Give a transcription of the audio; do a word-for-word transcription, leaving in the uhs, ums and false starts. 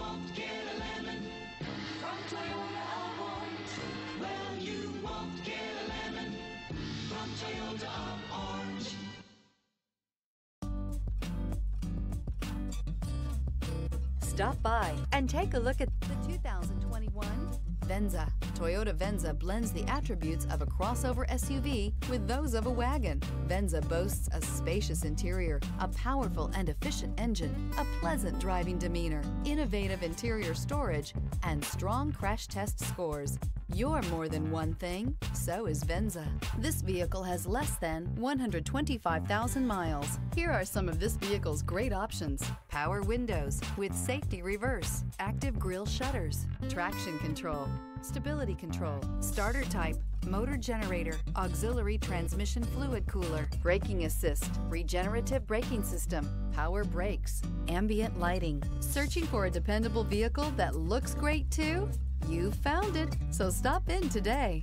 won't get a lemon from Toyota Alphorn. Well, you won't get a lemon from Toyota Alphorn. Stop by and take a look at the two thousand twenty-one Venza. Toyota Venza blends the attributes of a crossover S U V with those of a wagon. Venza boasts a spacious interior, a powerful and efficient engine, a pleasant driving demeanor, innovative interior storage, and strong crash test scores. You're more than one thing, so is Venza. This vehicle has less than one hundred twenty-five thousand miles. Here are some of this vehicle's great options: power windows with safety reverse, active grille shutters, traction control, stability control, starter type, motor generator, auxiliary transmission fluid cooler, braking assist, regenerative braking system, power brakes, ambient lighting. Searching for a dependable vehicle that looks great too? You found it, so stop in today.